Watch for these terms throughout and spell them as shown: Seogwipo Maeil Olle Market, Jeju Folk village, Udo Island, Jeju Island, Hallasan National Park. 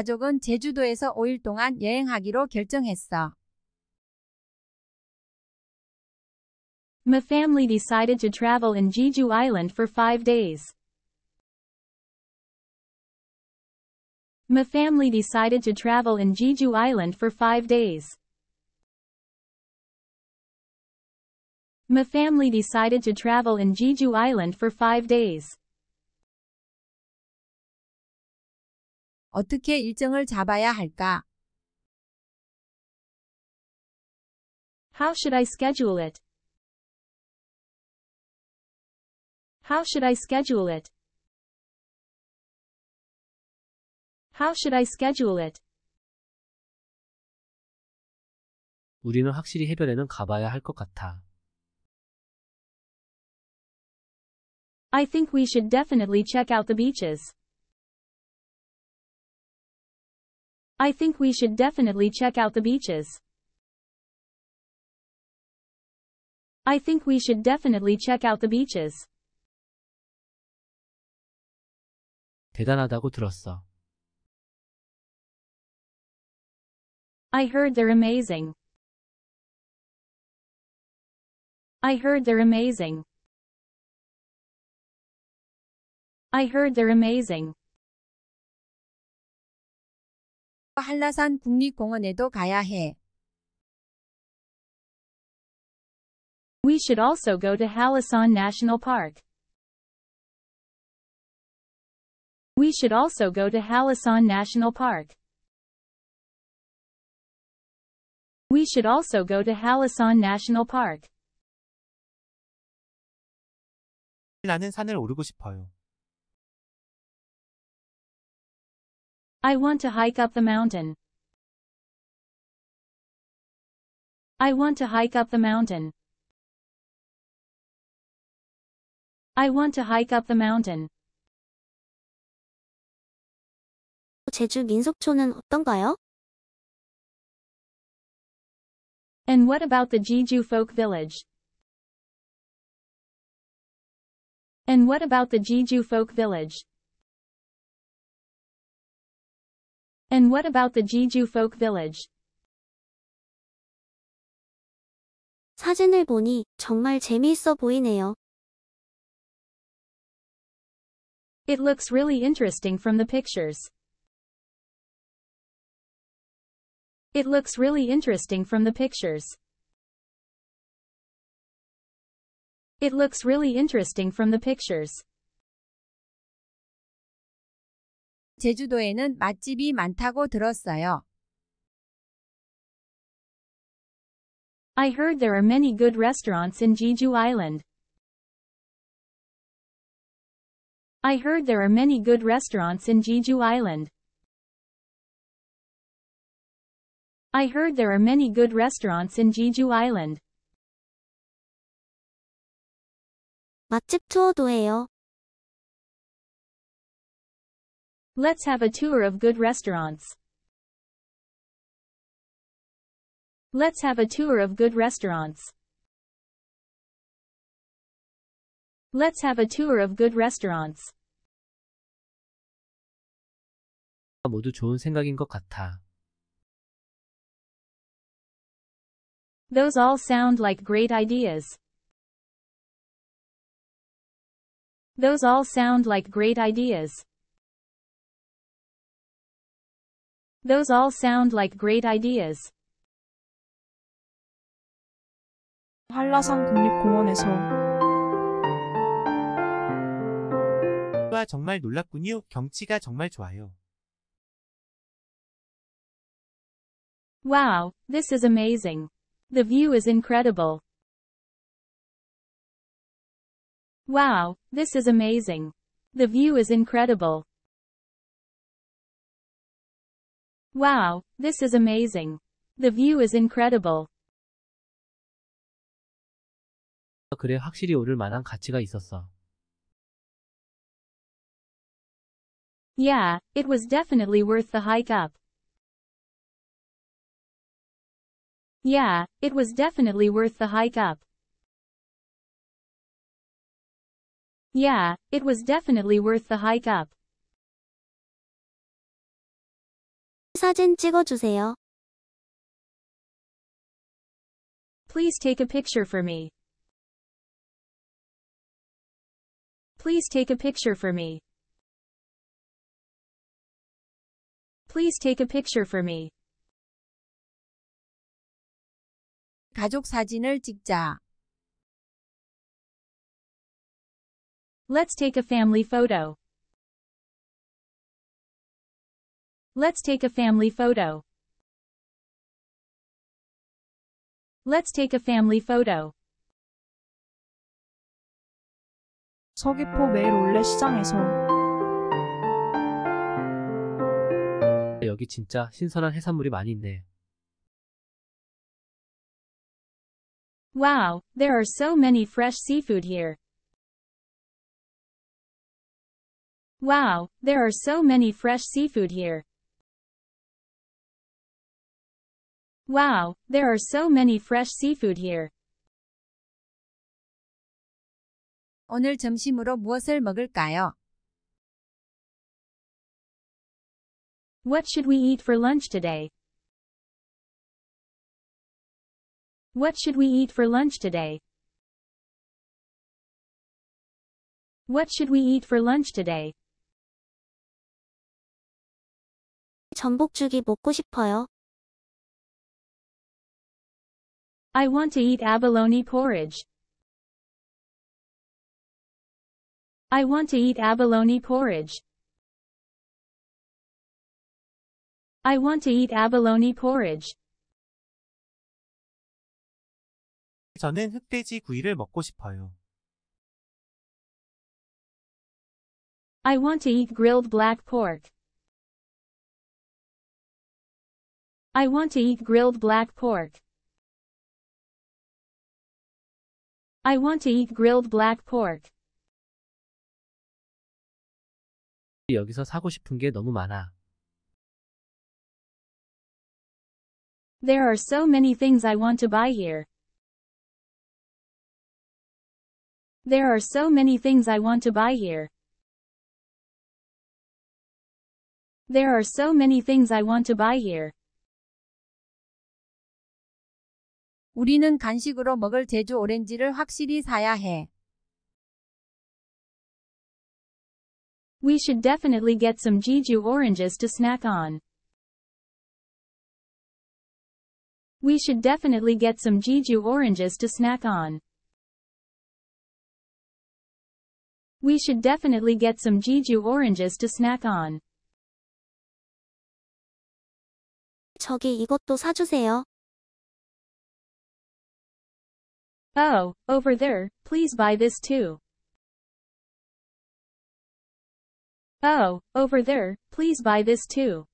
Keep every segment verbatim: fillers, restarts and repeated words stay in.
가족은 제주도에서 오일 동안 여행하기로 결정했어. My family decided to travel in Jeju Island for five days. My family decided to travel in Jeju Island for five days. My family decided to travel in Jeju Island for five days. 어떻게 일정을 잡아야 할까? How should I schedule it? How should I schedule it? How should I schedule it? 우리는 확실히 해변에는 가봐야 할 것 같아. I think we should definitely check out the beaches. I think we should definitely check out the beaches. I think we should definitely check out the beaches. 대단하다고 들었어. I heard they're amazing. I heard they're amazing. I heard they're amazing. 한라산 국립공원에도 가야 해. We should also go to Hallasan National Park. We should also go to Hallasan National Park. We should also go to Hallasan National Park. 나는 산을 오르고 싶어요. I want to hike up the mountain. I want to hike up the mountain. I want to hike up the mountain. 제주 민속촌은 어떤가요? And what about the Jeju Folk village? And what about the Jeju Folk village? And what about the Jeju Folk village? 사진을 보니 정말 재미있어 보이네요. It looks really interesting from the pictures. It looks really interesting from the pictures. It looks really interesting from the pictures. 제주도에는 맛집이 많다고 들었어요. I heard there are many good restaurants in Jeju Island. I heard there are many good restaurants in Jeju Island. I heard there are many good restaurants in Jeju Island. 맛집 투어도 해요. Let's have a tour of good restaurants. Let's have a tour of good restaurants. Let's have a tour of good restaurants. 모두 좋은 생각인 것 같아. Those all sound like great ideas. Those all sound like great ideas. Those all sound like great ideas. 한라산 국립공원에서 와 정말 놀랍군요. 경치가 정말 좋아요. Wow, this is amazing. The view is incredible. Wow, this is amazing. The view is incredible. Wow, this is amazing. The view is incredible. 그래, 확실히 오를 만한 가치가 있었어. Yeah, it was definitely worth the hike up. Yeah, it was definitely worth the hike up. Yeah, it was definitely worth the hike up. 사진 찍어주세요. Please take a picture for me. Please take a picture for me. Please take a picture for me. 가족 사진을 찍자. Let's take a family photo. Let's take a family photo. Let's take a family photo. 서귀포 매일 올레 시장에서 여기 진짜 신선한 해산물이 많이 있네. Wow, there are so many fresh seafood here. Wow, there are so many fresh seafood here. Wow, there are so many fresh seafood here. 오늘 점심으로 무엇을 먹을까요? What should we eat for lunch today? What should we eat for lunch today? What should we eat for lunch today? 전복죽이 먹고 싶어요. I want to eat abalone porridge. I want to eat abalone porridge. I want to eat abalone porridge. 저는 흑돼지 구이를 먹고 싶어요. I want to eat grilled black pork. I want to eat grilled black pork. I want to eat grilled black pork. 여기서 사고 싶은 게 너무 많아. There are so many things I want to buy here. There are so many things I want to buy here. There are so many things I want to buy here. 우리는 간식으로 먹을 제주 오렌지를 확실히 사야 해. We should definitely get some Jeju oranges to snack on. We should definitely get some Jeju oranges to snack on. We should definitely get some Jeju oranges to snack on. 저기 이것도 사주세요. Oh, over there, please buy this too. Oh, over there, please buy this too.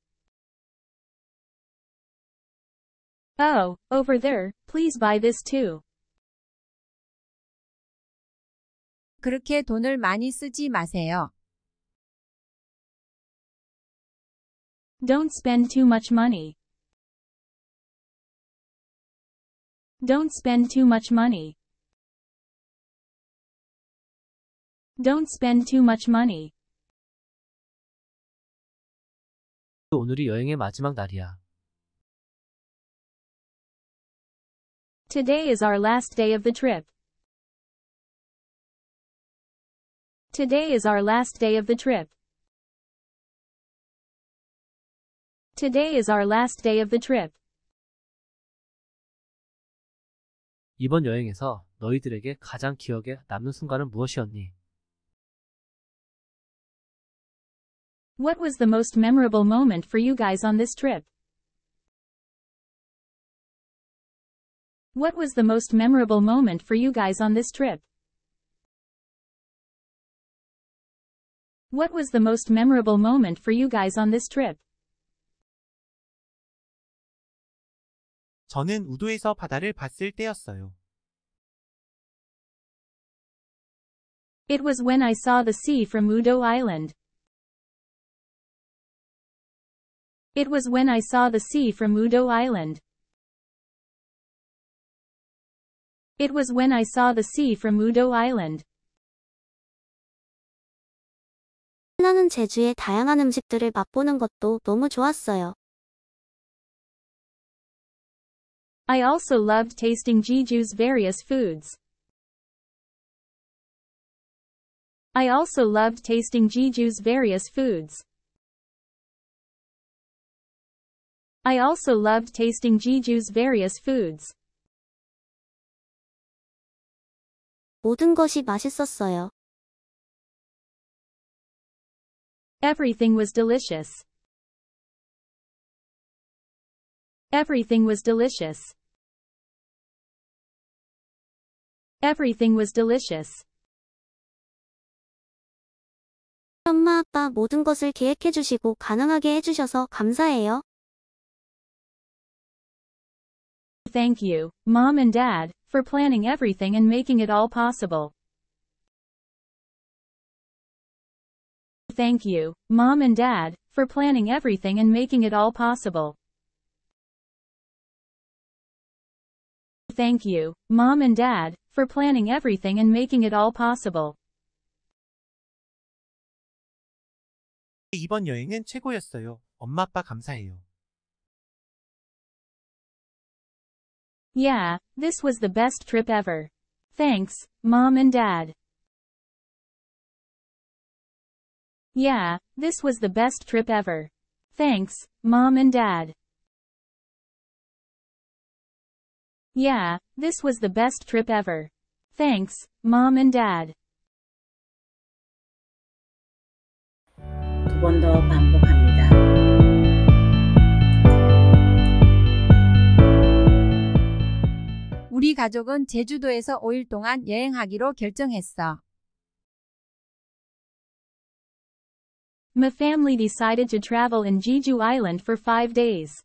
Oh, over there, please buy this too. 그렇게 돈을 많이 쓰지 마세요. Don't spend too much money. Don't spend too much money. Don't spend too much money. 오늘이 여행의 마지막 날이야. Today is our last day of the trip. Today is our last day of the trip. Today is our last day of the trip. 이번 여행에서 너희들에게 가장 기억에 남는 순간은 무엇이었니? What was the most memorable moment for you guys on this trip? What was the most memorable moment for you guys on this trip? What was the most memorable moment for you guys on this trip? 저는 우도에서 바다를 봤을 때였어요. It was when I saw the sea from Udo Island. It was when I saw the sea from Udo Island. It was when I saw the sea from Udo Island. 신나는 제주의 다양한 음식들을 맛보는 것도 너무 좋았어요. I also loved tasting Jeju's various foods. I also loved tasting Jeju's various foods. I also loved tasting Jeju's various foods. 모든 것이 맛있었어요. Everything was delicious. Everything was delicious. Everything was delicious. 엄마, 아빠 모든 것을 계획해 주시고 가능하게 해 주셔서 감사해요. Thank you, Mom and Dad, for planning everything and making it all possible. Thank you, Mom and Dad, for planning everything and making it all possible. Thank you, Mom and Dad, for planning everything and making it all possible. 이번 여행은 최고였어요. 엄마 아빠 감사해요. Yeah, this was the best trip ever. Thanks, Mom and Dad. Yeah, this was the best trip ever. Thanks, Mom and Dad. Yeah, this was the best trip ever. Thanks, Mom and Dad. 두 번 더 반복합니다. 우리 가족은 제주도에서 오일 동안 여행하기로 결정했어. My family decided to travel in Jeju Island for five days.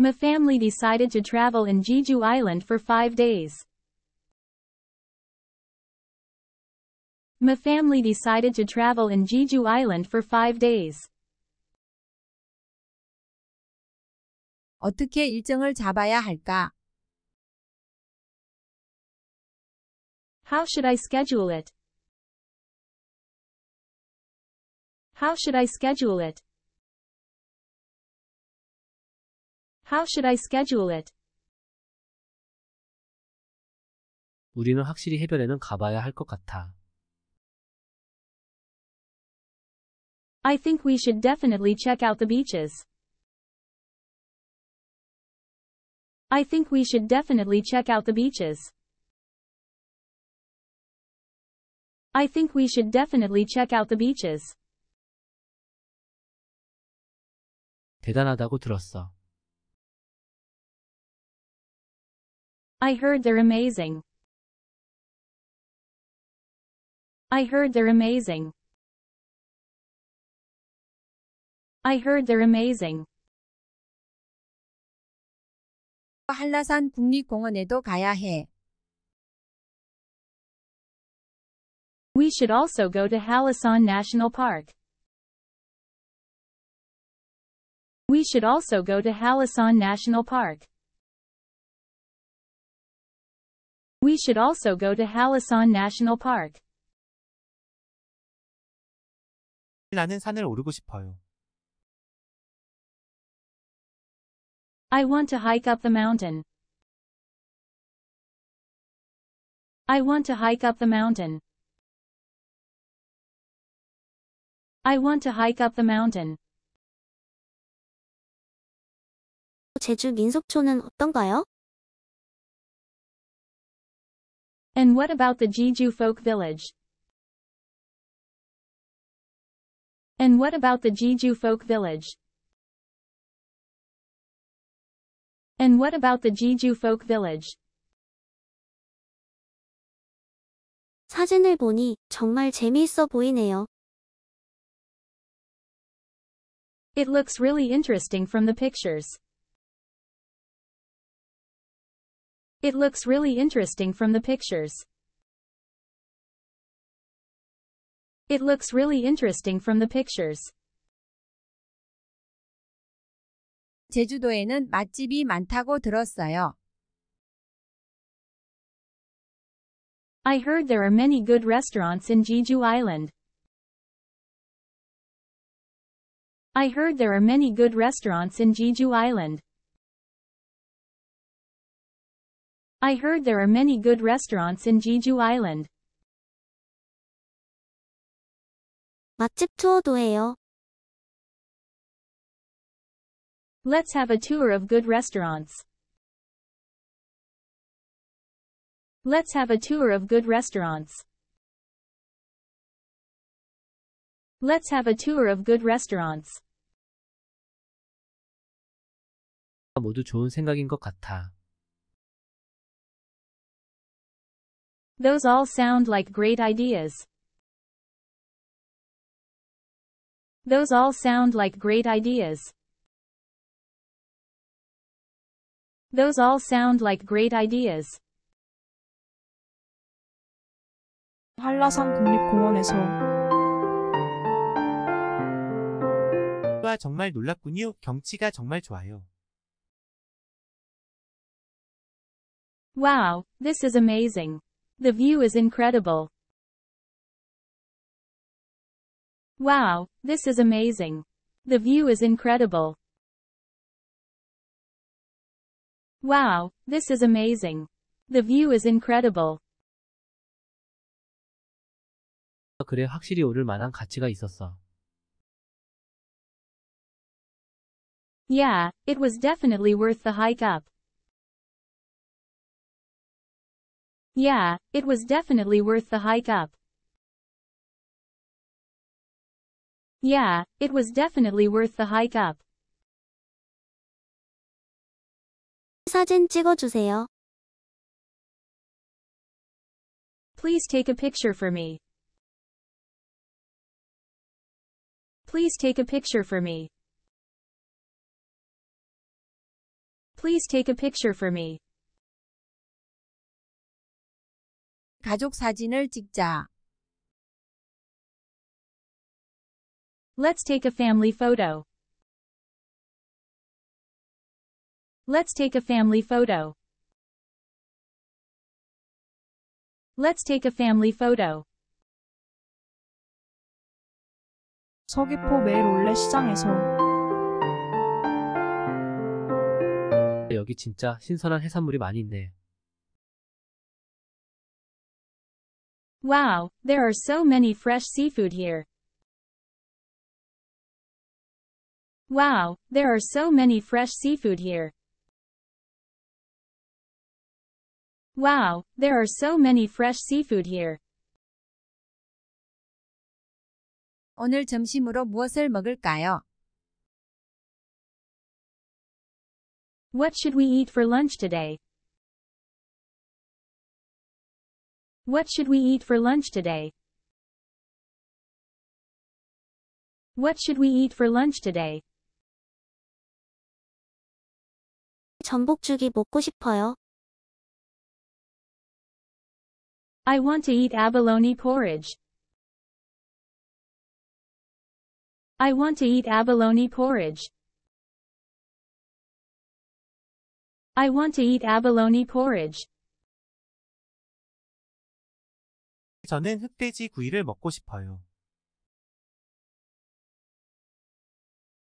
My family decided to travel in Jeju Island for five days. My family decided to travel in Jeju Island for five days. 어떻게 일정을 잡아야 할까? How should I schedule it? How should I schedule it? How should I schedule it? 우리는 확실히 해변에는 가봐야 할 것 같아. I think we should definitely check out the beaches. I think we should definitely check out the beaches. I think we should definitely check out the beaches. 대단하다고 들었어. I heard they're amazing. I heard they're amazing. I heard they're amazing. 한라산 국립공원에도 가야 해. We should also go to Hallasan National Park. We should also go to Hallasan National Park. We should also go to Hallasan National Park. 나는 산을 오르고 싶어요. I want to hike up the mountain. I want to hike up the mountain. I want to hike up the mountain. 제주 민속촌은 어떤가요? And what about the Jeju Folk village? And what about the Jeju Folk village? And what about the Jeju Folk village? 사진을 보니 정말 재미있어 보이네요. It looks really interesting from the pictures. It looks really interesting from the pictures. It looks really interesting from the pictures. 제주도에는 맛집이 많다고 들었어요. I heard there are many good restaurants in Jeju Island. I heard there are many good restaurants in Jeju Island. I heard there are many good restaurants in Jeju Island. 맛집 투어도 해요. Let's have a tour of good restaurants. Let's have a tour of good restaurants. Let's have a tour of good restaurants. 모두 좋은 생각인 것 같아. Those all sound like great ideas. Those all sound like great ideas. Those all sound like great ideas. 한라산 국립공원에서 와 정말 놀랍군요. 경치가 정말 좋아요. Wow, this is amazing. The view is incredible. Wow, this is amazing. The view is incredible. Wow, this is amazing. The view is incredible. 그래 확실히 오를 만한 가치가 있었어. Yeah, it was definitely worth the hike up. Yeah, it was definitely worth the hike up. Yeah, it was definitely worth the hike up. 사진 찍어주세요. Please take a picture for me. Please take a picture for me. Please take a picture for me. 가족 사진을 찍자. Let's take a family photo. Let's take a family photo. Let's take a family photo. 서귀포 매일 올레 시장에서 여기 진짜 신선한 해산물이 많이 있네. Wow, there are so many fresh seafood here. Wow, there are so many fresh seafood here. Wow, there are so many fresh seafood here. 오늘 점심으로 무엇을 먹을까요? What should we eat for lunch today? What should we eat for lunch today? What should we eat for lunch today? 전복죽이 먹고 싶어요. I want to eat abalone porridge. I want to eat abalone porridge. I want to eat abalone porridge. 저는 흑돼지 구이를 먹고 싶어요.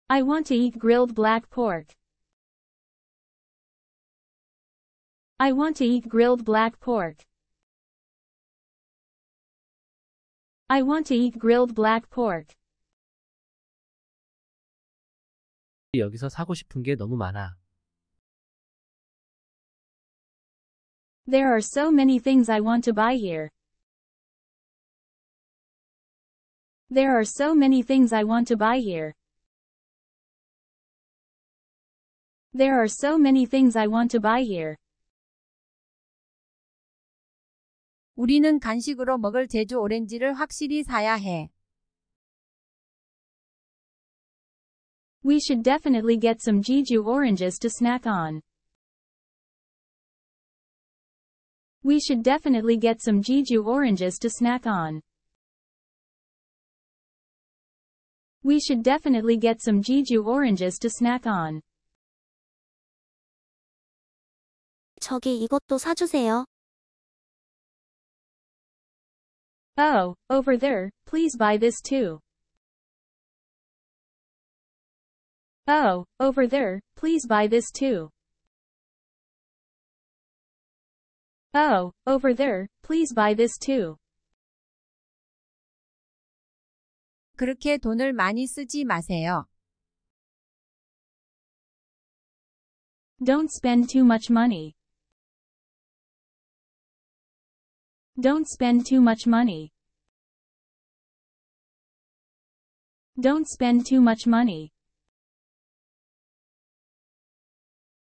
I want to eat grilled black pork. I want to eat grilled black pork. I want to eat grilled black pork. 여기서 사고 싶은 게 너무 많아. There are so many things I want to buy here. There are so many things I want to buy here. There are so many things I want to buy here. 우리는 간식으로 먹을 제주 오렌지를 확실히 사야 해. We should definitely get some Jeju oranges to snack on. We should definitely get some Jeju oranges to snack on. We should definitely get some Jeju oranges to snack on. 저기 이것도 사주세요. Oh, over there, please buy this too. Oh, over there, please buy this too. Oh, over there, please buy this too. 그렇게 돈을 많이 쓰지 마세요. Don't spend too much money. Don't spend too much money. Don't spend too much money.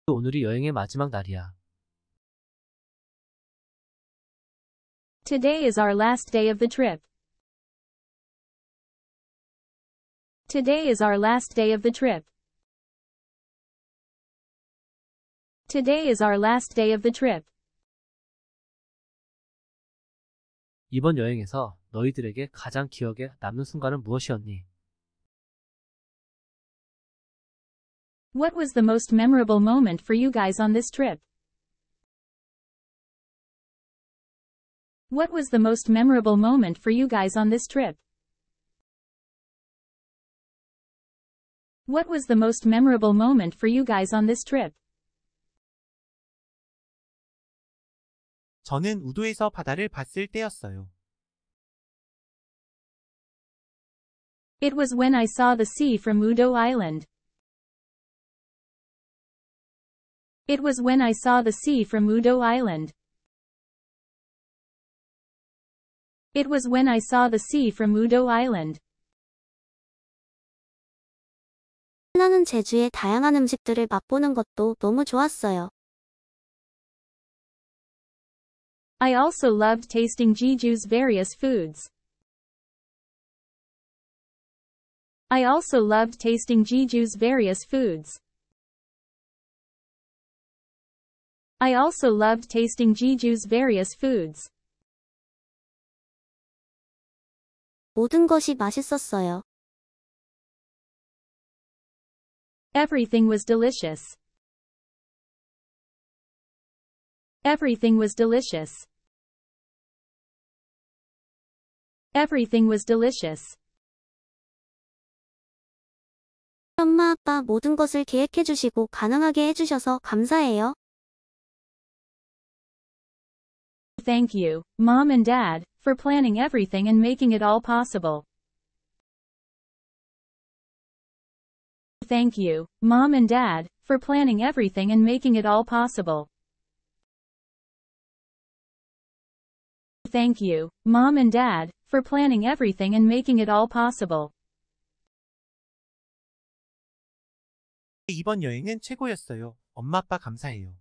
오늘이 여행의 마지막 날이야. Today is our last day of the trip. Today is our last day of the trip. Today is our last day of the trip. 이번 여행에서 너희들에게 가장 기억에 남는 순간은 무엇이었니? What was the most memorable moment for you guys on this trip? What was the most memorable moment for you guys on this trip? What was the most memorable moment for you guys on this trip? 저는 우도에서 바다를 봤을 때였어요. It was when I saw the sea from Udo Island. It was when I saw the sea from Udo Island. It was when I saw the sea from Udo Island. 신라는 제주의 다양한 음식들을 맛보는 것도 너무 좋았어요. I also loved tasting Jeju's various foods. I also loved tasting Jeju's various foods. I also loved tasting Jeju's various foods. 모든 것이 맛있었어요. Everything was delicious. Everything was delicious. Everything was delicious. 엄마, 아빠 모든 것을 계획해 주시고 가능하게 해 주셔서 감사해요. Thank you, Mom and Dad, for planning everything and making it all possible. Thank you, Mom and Dad, for planning everything and making it all possible. Thank you, Mom and Dad, for planning everything and making it all possible. 이번 여행은 최고였어요. 엄마, 아빠 감사해요.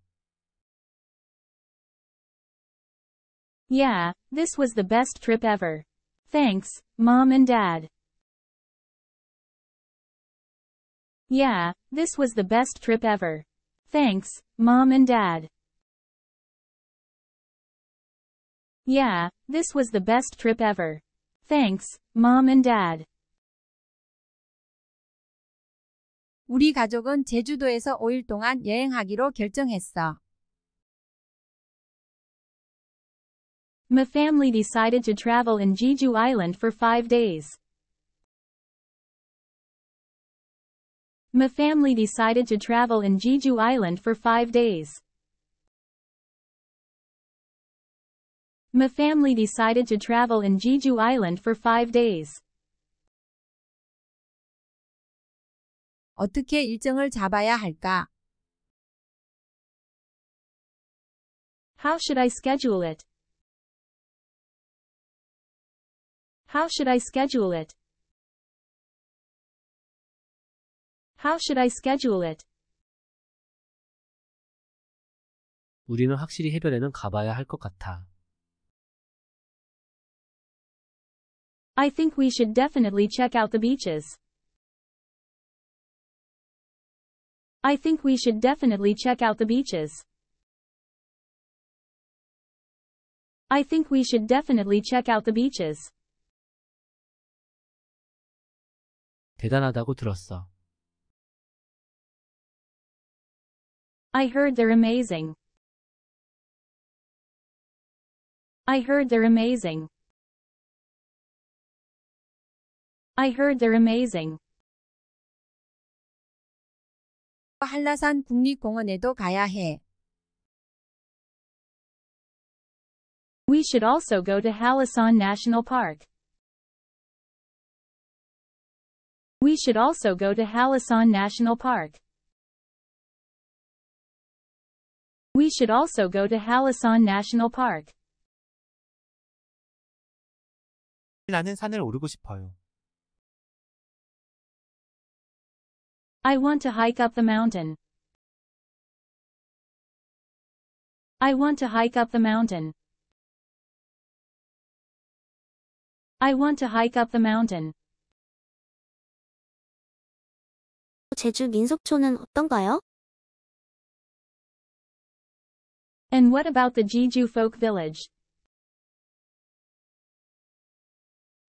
Yeah, this was the best trip ever. Thanks, Mom and Dad. Yeah, this was the best trip ever. Thanks, Mom and Dad. Yeah, this was the best trip ever. Thanks, Mom and Dad. 우리 가족은 제주도에서 오일 동안 여행하기로 결정했어. My family decided to travel in Jeju Island for five days. My family decided to travel in Jeju Island for five days. My family decided to travel in Jeju Island for five days. 어떻게 일정을 잡아야 할까? How should I schedule it? How should I schedule it? How should I schedule it? 우리는 확실히 해변에는 가봐야 할 것 같아. I think we should definitely check out the beaches. I think we should definitely check out the beaches. I think we should definitely check out the beaches. 대단하다고 들었어. I heard they're amazing. I heard they're amazing. I heard they're amazing. 한라산 국립공원에도 가야 해. We should also go to Hallasan National Park. We should also go to Hallasan National Park. We should also go to Hallasan National Park. 나는 산을 오르고 싶어요. I want to hike up the mountain. I want to hike up the mountain. I want to hike up the mountain. 제주 민속촌은 어떤가요? And what about the Jeju Folk village?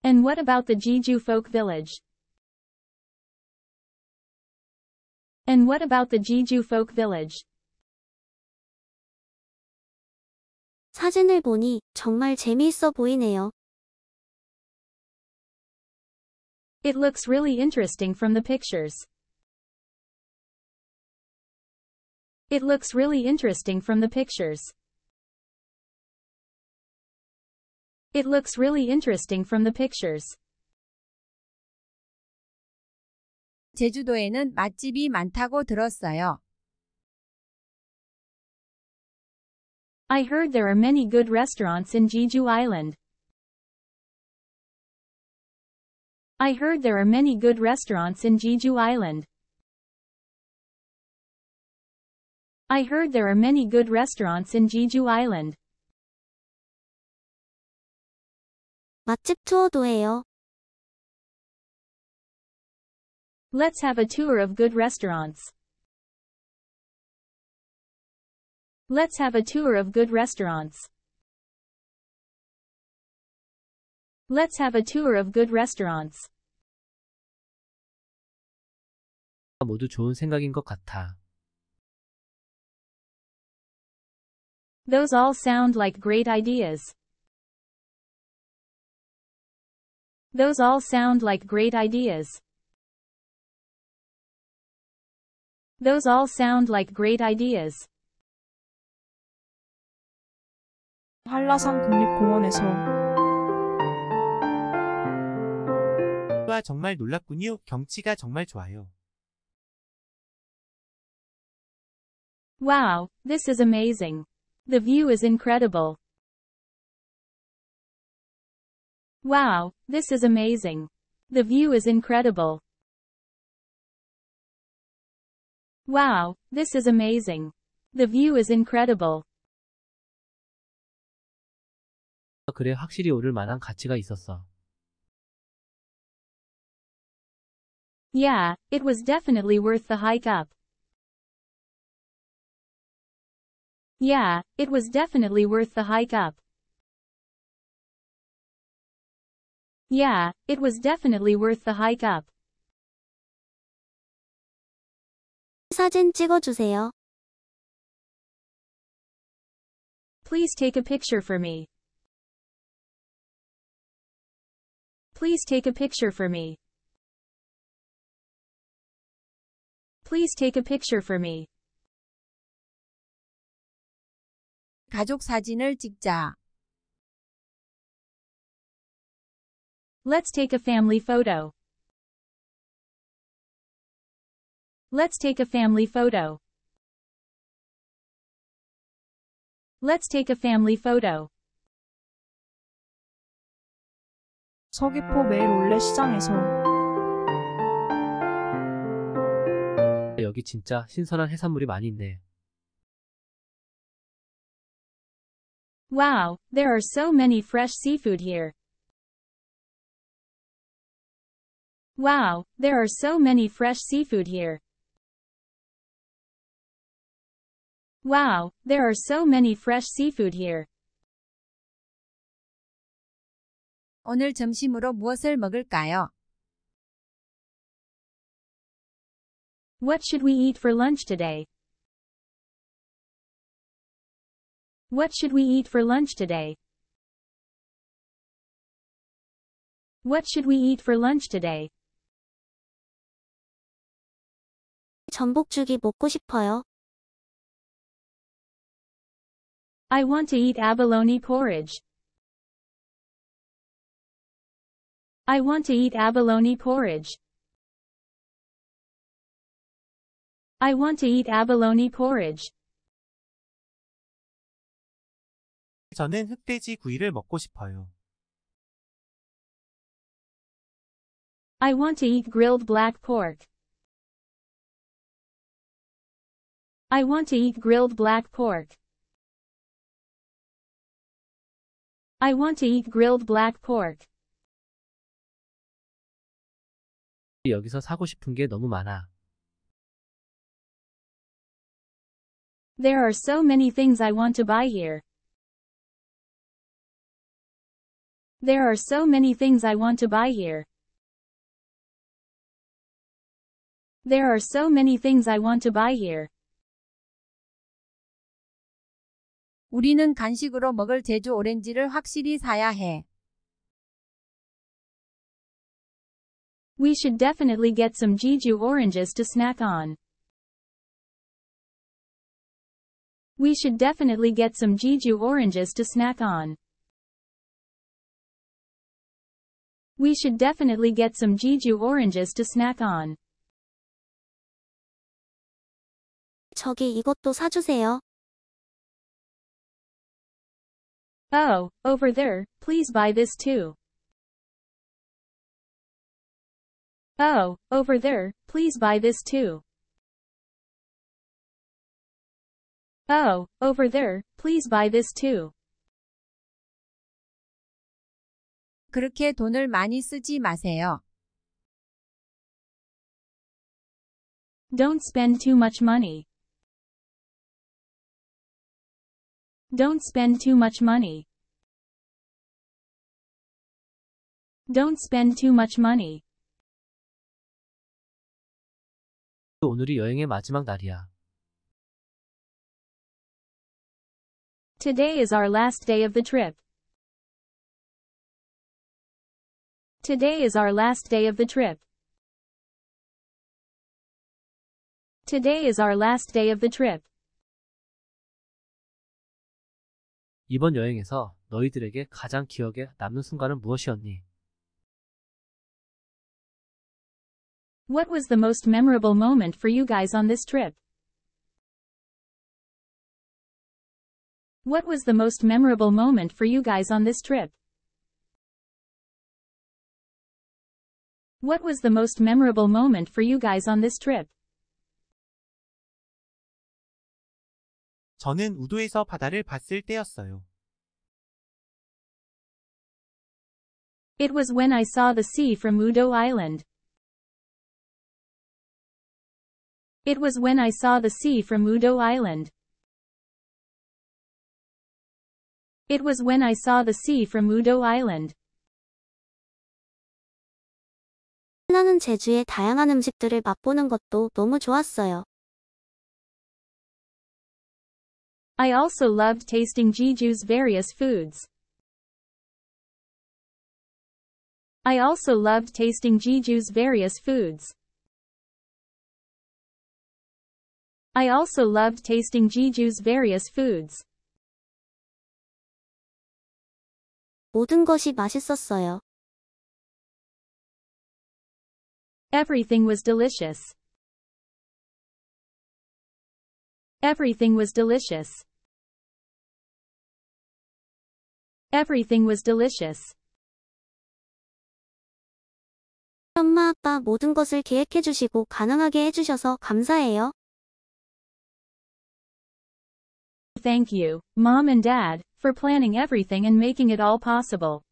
And what about the Jeju Folk village? And what about the Jeju Folk village? 사진을 보니 정말 재미있어 보이네요. It looks really interesting from the pictures. It looks really interesting from the pictures. It looks really interesting from the pictures. 제주도에는 맛집이 많다고 들었어요. I heard there are many good restaurants in Jeju Island. I heard there are many good restaurants in Jeju Island. I heard there are many good restaurants in Jeju Island. 맛집 투어도 해요. Let's have a tour of good restaurants. Let's have a tour of good restaurants. Let's have a tour of good restaurants. 모두 좋은 생각인 것 같아. Those all sound like great ideas. Those all sound like great ideas. Those all sound like great ideas. 한라산 국립공원에서 와 정말 놀랍군요. 경치가 정말 좋아요. Wow, this is amazing. The view is incredible. Wow, this is amazing. The view is incredible. Wow, this is amazing. The view is incredible. 그래, 확실히 오를 만한 가치가 있었어. Yeah, it was definitely worth the hike up. Yeah, it was definitely worth the hike up. Yeah, it was definitely worth the hike up. 사진 찍어주세요. Please take a picture for me. Please take a picture for me. Please take a picture for me. 가족 사진을 찍자. Let's take a family photo. Let's take a family photo. Let's take a family photo. 서귀포 매일 올레 시장에서 여기 진짜 신선한 해산물이 많이 있네. Wow, there are so many fresh seafood here. Wow, there are so many fresh seafood here. Wow, there are so many fresh seafood here. 오늘 점심으로 무엇을 먹을까요? What should we eat for lunch today? What should we eat for lunch today? What should we eat for lunch today? 전복죽이 먹고 싶어요. I want to eat abalone porridge. I want to eat abalone porridge. I want to eat abalone porridge. 저는 흑돼지 구이를 먹고 싶어요. I want to eat grilled black pork. I want to eat grilled black pork. I want to eat grilled black pork. 여기서 사고 싶은 게 너무 많아. There are so many things I want to buy here. There are so many things I want to buy here. There are so many things I want to buy here. 우리는 간식으로 먹을 제주 오렌지를 확실히 사야 해. We should definitely get some Jeju oranges to snack on. We should definitely get some Jeju oranges to snack on. We should definitely get some Jeju oranges to snack on. 저기 이것도 사주세요. Oh, over there, please buy this too. Oh, over there, please buy this too. Oh, over there, please buy this too. 그렇게 돈을 많이 쓰지 마세요. Don't spend too much money. Don't spend too much money. Don't spend too much money. 오늘이 여행의 마지막 날이야. Today is our last day of the trip. Today is our last day of the trip. Today is our last day of the trip. 이번 여행에서 너희들에게 가장 기억에 남는 순간은 무엇이었니? What was the most memorable moment for you guys on this trip? What was the most memorable moment for you guys on this trip? What was the most memorable moment for you guys on this trip? 저는 우도에서 바다를 봤을 때였어요. It was when I saw the sea from Udo Island. It was when I saw the sea from Udo Island. It was when I saw the sea from Udo Island. 신나는 제주의 다양한 음식들을 맛보는 것도 너무 좋았어요. I also loved tasting Jeju's various foods. I also loved tasting Jeju's various foods. I also loved tasting Jeju's various foods. 모든 것이 맛있었어요. Everything was delicious. Everything was delicious. Everything was delicious. 엄마, 아빠 모든 것을 계획해 주시고 가능하게 해 주셔서 감사해요. Thank you, Mom and Dad, for planning everything and making it all possible.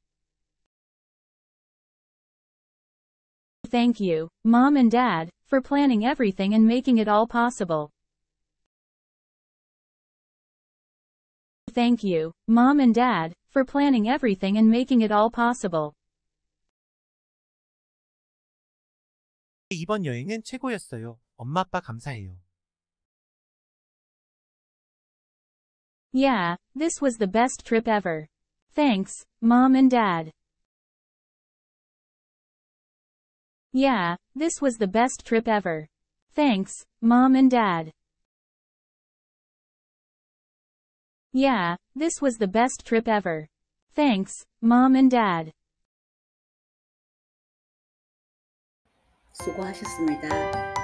Thank you, Mom and Dad, for planning everything and making it all possible. Thank you, Mom and Dad, for planning everything and making it all possible. 이번 여행은 최고였어요. 엄마 아빠 감사해요. Yeah, this was the best trip ever. Thanks, Mom and Dad. Yeah, this was the best trip ever. Thanks, Mom and Dad. Yeah, this was the best trip ever. Thanks, Mom and Dad. 수고하셨습니다.